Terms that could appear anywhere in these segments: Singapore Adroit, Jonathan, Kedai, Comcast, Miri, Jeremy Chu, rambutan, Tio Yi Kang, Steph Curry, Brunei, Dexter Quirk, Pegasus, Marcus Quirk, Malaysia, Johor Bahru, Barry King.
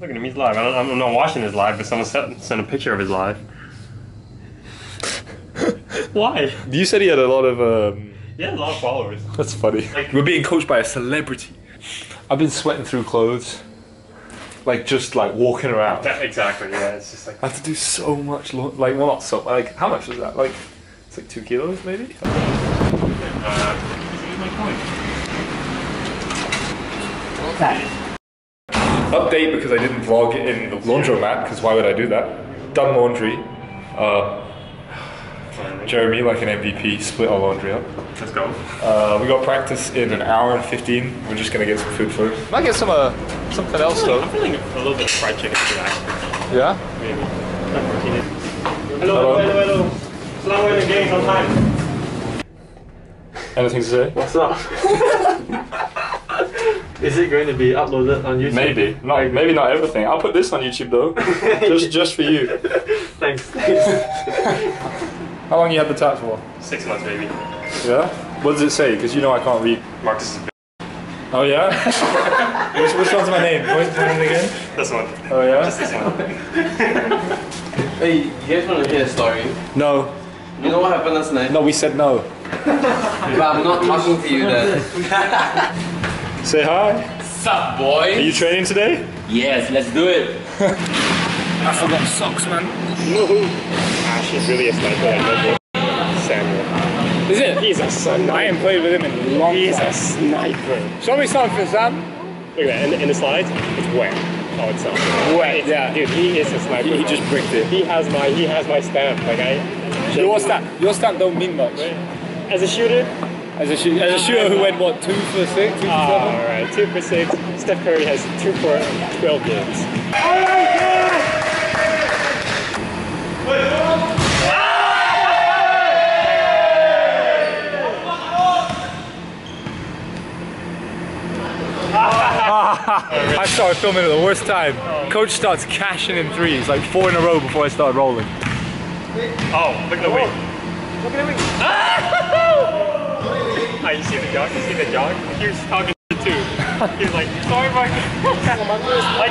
Look at him, he's live. I'm not watching his live, but someone sent a picture of his live. Why? You said he had a lot of... Yeah, a lot of followers. That's funny. Like, we're being coached by a celebrity. I've been sweating through clothes. Like, just like walking around. Exactly, yeah. It's just like... I have to do so much, like, well, not so much. Like, how much is that? Like, it's like 2 kilos, maybe? What's that? Update, because I didn't vlog it in the laundromat, because why would I do that? Done laundry. Jeremy, like an MVP, split our laundry up. Let's go. We got practice in an hour and 15. We're just going to get some food first. Might get some something else though. I'm feeling a little bit of fried chicken today. Yeah? Maybe. Hello, hello, hello, hello. Hello again, on time. Anything to say? What's up? Is it going to be uploaded on YouTube? Maybe. Maybe not everything. I'll put this on YouTube though. just for you. Thanks. How long you had the tat for? 6 months, baby. Yeah? What does it say? Because you know I can't read. Marcus is a b****. Oh yeah? which one's my name? Point to it again? This one. Oh yeah? Just this one. Hey, you guys want to hear a story? No. You know what happened last night? No, we said no. But I'm not talking to you then. Say hi. Sup, boy? Are you training today? Yes, let's do it. I forgot socks, man. Ash is really a sniper. I love Samuel. Is it? He's a sniper. I haven't played with him in a long time. He's a sniper. Show me something, Sam. Look at that. In the slides, it's wet. Oh, it's not wet. Yeah, dude, he is a sniper. He just bricked it. He has my stamp. Like your stamp don't mean much. Right? As a shooter. As a shooter who went, what, 2 for 6? 2 for 7? Alright, 2 for 6. Steph Curry has 2 for 12 games. I started filming at the worst time. Coach starts cashing in threes, like 4 in a row before I start rolling. Oh, look at the wing. Look at the wing. Oh, you see the dog? You see the dog? He was talking to too. He was like, sorry Marcus. My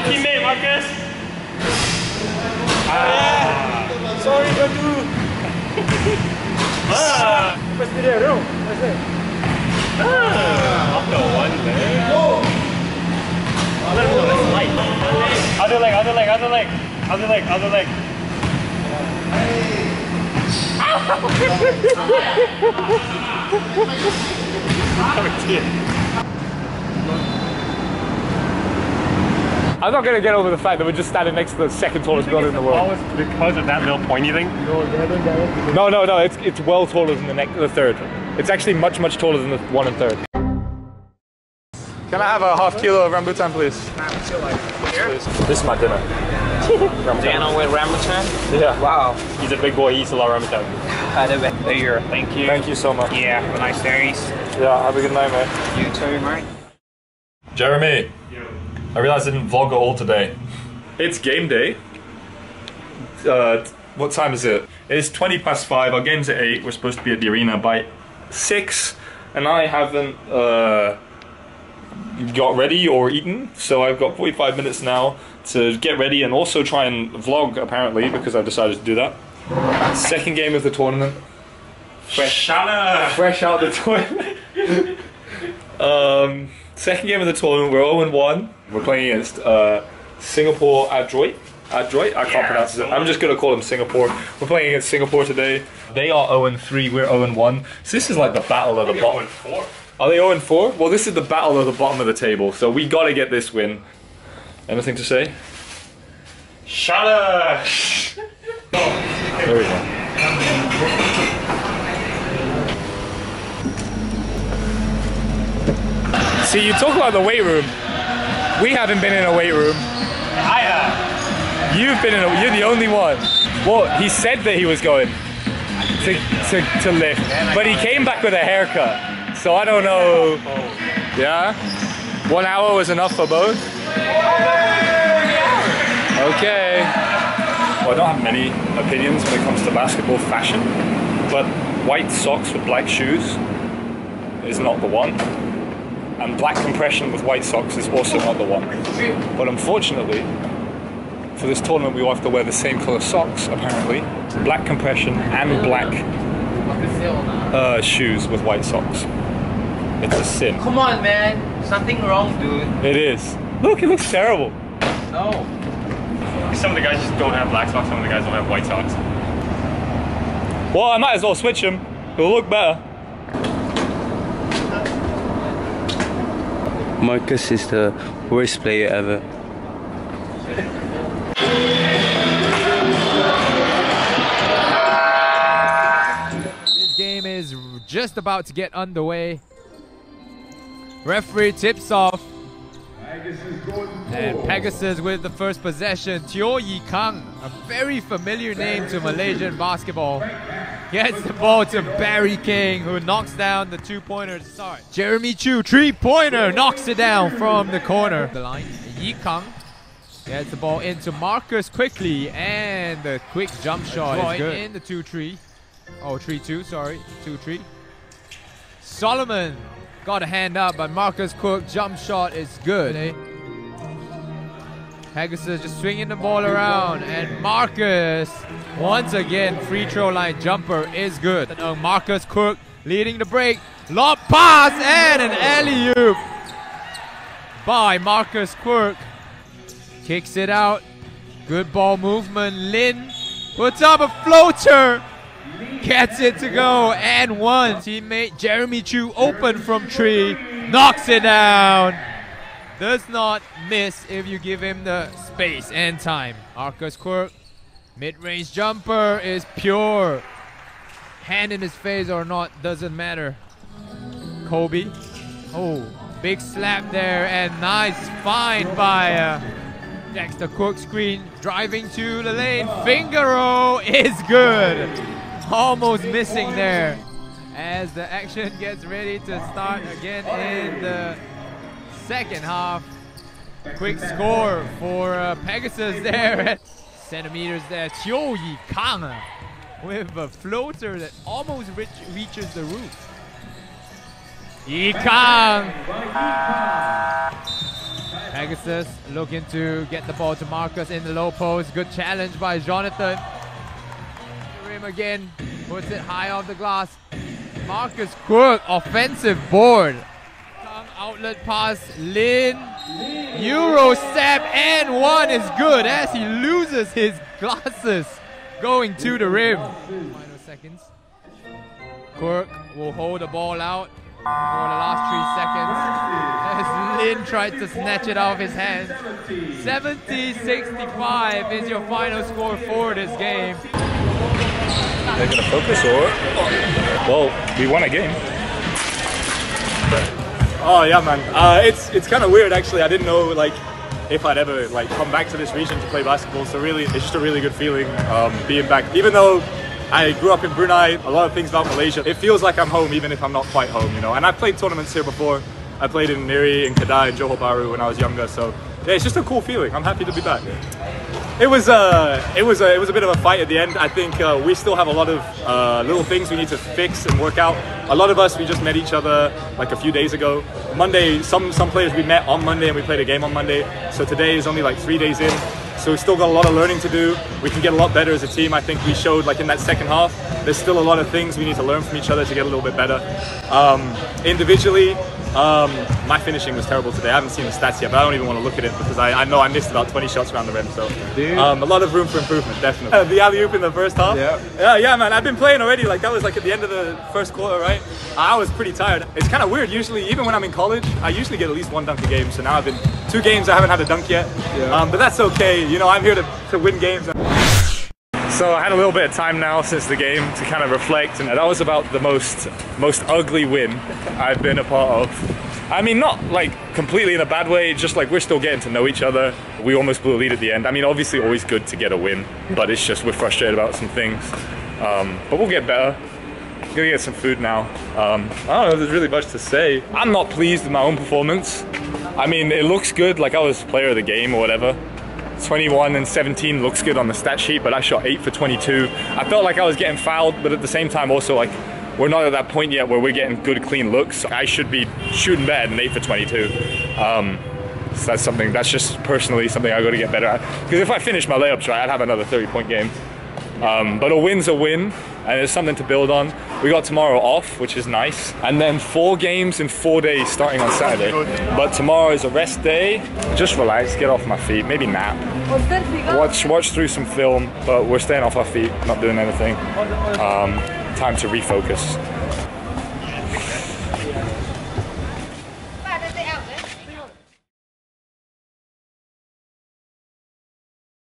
teammate Marcus. Sorry Badu. What's the deal? What's it? After one day. Other leg, other leg, other leg. Other leg, other leg. I'm not going to get over the fact that we're just standing next to the second tallest building in the world. Because of that little pointy thing? No, it's well taller than the third. It's actually much taller than the 1 and 3rd. Can I have a ½ kilo of rambutan, please? This is my dinner. Dano with rambutan? Yeah. Wow. He's a big boy, he eats a lot of rambutan. There, thank you. Thank you so much. Yeah, have a nice day. Yeah, have a good night, mate. You too, mate. Jeremy. Yo. I realized I didn't vlog at all today. It's game day. What time is it? It's 20 past 5, our game's at 8, we're supposed to be at the arena by 6, and I haven't got ready or eaten, so I've got 45 minutes now to get ready and also try and vlog, apparently, because I've decided to do that. Second game of the tournament. Fresh out the tournament. Second game of the tournament, we're 0-1. We're playing against Singapore Adroit. Adroit? I can't pronounce it. I'm just going to call them Singapore. We're playing against Singapore today. They are 0-3, we're 0-1. So this is like the battle of the bottom. 0-4. Are they 0-4? Well, this is the battle of the bottom of the table, so we gotta get this win. Anything to say? Shut up! There we go. See, you talk about the weight room. We haven't been in a weight room. I have. You've been in a. You're the only one. Well, he said that he was going to lift, but he came back with a haircut. So I don't know. Yeah. 1 hour was enough for both. Okay. Well, I don't have many opinions when it comes to basketball fashion, but white socks with black shoes is not the one, and black compression with white socks is also not the one. But unfortunately, For this tournament we all have to wear the same colour socks, apparently. Black compression and black shoes with white socks. It's a sin. Come on, man. Something wrong, dude. It is. Look, it looks terrible. No. Some of the guys just don't have black socks, some of the guys don't have white socks. Well, I might as well switch them. It'll look better. Marcus is the worst player ever. This game is just about to get underway. Referee tips off. And Pegasus with the first possession. Tio Yi Kang, a very familiar name to Malaysian basketball, gets the ball to Barry King, who knocks down the two-pointer to start. Jeremy Chu, three-pointer, knocks it down from the corner. The line, Yi Kang gets the ball into Marcus quickly, and the quick jump shot is good. In the 2-3. Oh, 3-2, sorry, 2-3. Solomon got a hand up, but Marcus Quirk jump shot is good. Pegasus just swinging the ball around, and Marcus, once again, free throw line jumper is good. And Marcus Quirk leading the break, lob pass, and an alley-oop by Marcus Quirk. Kicks it out, good ball movement, Lin puts up a floater, gets it to go, and one. Teammate Jeremy Chu open from three, knocks it down. Does not miss if you give him the space and time. Marcus Quirk, mid-range jumper is pure. Hand in his face or not, doesn't matter. Kobe, oh, big slap there, and nice find by Dexter Quirk. Screen, driving to the lane, finger roll is good. Almost missing there. As the action gets ready to start again in the second half. Quick score for Pegasus there. Centimeters there. Tio Yi Kang with a floater that almost reaches the roof. Yi Kang. Pegasus looking to get the ball to Marcus in the low post. Good challenge by Jonathan. Rim again. Puts it high off the glass. Marcus Quirk, offensive board. Outlet pass, Lin, Euro step, and one is good as he loses his glasses going to the rim. Final seconds. Quirk will hold the ball out for the last 3 seconds as Lin tries to snatch it out of his hands. 70-65 is your final score for this game. They're gonna focus or? Well, we won a game. Oh yeah, man. It's kind of weird actually. I didn't know like if I'd ever like come back to this region to play basketball. So really, it's just a really good feeling being back. Even though I grew up in Brunei, a lot of things about Malaysia. It feels like I'm home, even if I'm not quite home, you know. And I played tournaments here before. I played in Miri and Kedai and Johor Bahru when I was younger. So yeah, it's just a cool feeling. I'm happy to be back. It was a bit of a fight at the end. I think we still have a lot of little things we need to fix and work out. A lot of us, we just met each other like a few days ago. Monday, some players we met on Monday and we played a game on Monday. So today is only like 3 days in. So we've still got a lot of learning to do. We can get a lot better as a team. I think we showed like in that second half, there's still a lot of things we need to learn from each other to get a little bit better. Individually, my finishing was terrible today. I haven't seen the stats yet, but I don't even want to look at it because I know I missed about 20 shots around the rim, so a lot of room for improvement, definitely. The alley-oop in the first half? Yeah. Yeah, man, I've been playing already. Like, that was like at the end of the first quarter, right? I was pretty tired. It's kind of weird. Usually, even when I'm in college, I usually get at least 1 dunk a game, so now I've been 2 games I haven't had a dunk yet. Yeah. But that's okay. You know, I'm here to win games. So I had a little bit of time now since the game to kind of reflect, and that was about the most ugly win I've been a part of. I mean, not like completely in a bad way, just like we're still getting to know each other. We almost blew a lead at the end. I mean, obviously always good to get a win, but it's just we're frustrated about some things. But we'll get better. I'm gonna get some food now. I don't know if there's really much to say. I'm not pleased with my own performance. I mean, it looks good, like I was player of the game or whatever. 21 and 17 looks good on the stat sheet, but I shot 8 for 22. I felt like I was getting fouled, but at the same time also like we're not at that point yet where we're getting good clean looks. I should be shooting better than 8 for 22. So that's something, that's just personally something I got to get better at. Because if I finish my layups right, I'd have another 30-point game. But a win's a win, and it's something to build on. We got tomorrow off, which is nice. And then 4 games in 4 days starting on Saturday. But tomorrow is a rest day. Just relax, get off my feet, maybe nap. Watch through some film, but we're staying off our feet, not doing anything. Time to refocus.